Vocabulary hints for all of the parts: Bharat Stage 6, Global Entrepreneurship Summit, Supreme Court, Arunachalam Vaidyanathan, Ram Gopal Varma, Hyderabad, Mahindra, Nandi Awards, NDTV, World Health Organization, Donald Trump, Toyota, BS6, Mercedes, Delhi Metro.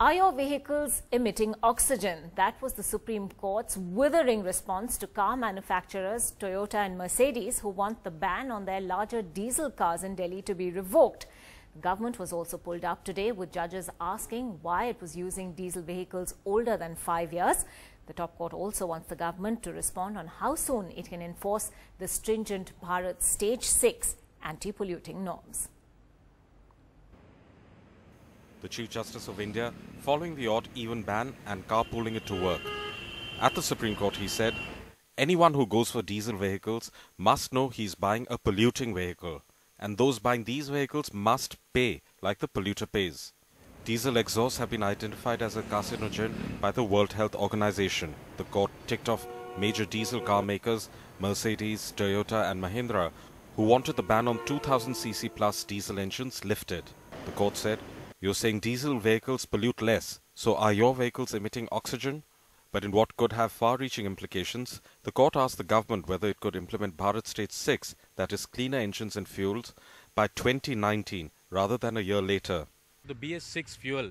Are your vehicles emitting oxygen? That was the Supreme Court's withering response to car manufacturers Toyota and Mercedes, who want the ban on their larger diesel cars in Delhi to be revoked. The government was also pulled up today, with judges asking why it was using diesel vehicles older than 5 years. The top court also wants the government to respond on how soon it can enforce the stringent Bharat Stage 6 anti-polluting norms. The Chief Justice of India following the odd-even ban and carpooling it to work. At the Supreme Court, he said, anyone who goes for diesel vehicles must know he's buying a polluting vehicle, and those buying these vehicles must pay like the polluter pays. Diesel exhausts have been identified as a carcinogen by the World Health Organization. The court ticked off major diesel car makers, Mercedes, Toyota and Mahindra, who wanted the ban on 2000cc plus diesel engines lifted. The court said, you're saying diesel vehicles pollute less, so are your vehicles emitting oxygen? But in what could have far-reaching implications, the court asked the government whether it could implement Bharat Stage 6, that is cleaner engines and fuels, by 2019 rather than a year later. The BS6 fuel,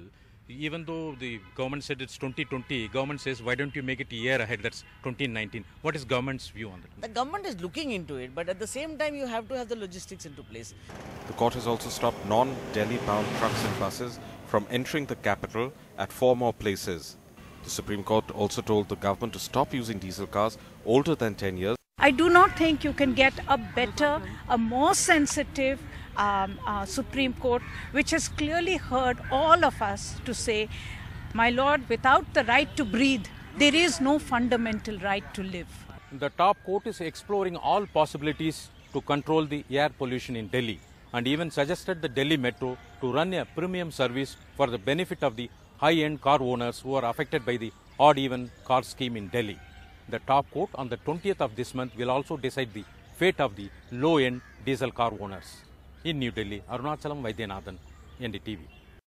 even though the government said it's 2020, government says why don't you make it a year ahead, that's 2019. What is government's view on that? The government is looking into it, but at the same time you have to have the logistics into place. The court has also stopped non-Delhi bound trucks and buses from entering the capital at 4 more places. The Supreme Court also told the government to stop using diesel cars older than 10 years. I do not think you can get a better, a more sensitive Supreme Court, which has clearly heard all of us to say, my lord, without the right to breathe, there is no fundamental right to live. The top court is exploring all possibilities to control the air pollution in Delhi, and even suggested the Delhi Metro to run a premium service for the benefit of the high-end car owners who are affected by the odd-even car scheme in Delhi. The top court on the 20th of this month will also decide the fate of the low-end diesel car owners. In New Delhi, Arunachalam Vaidyanathan, NDTV.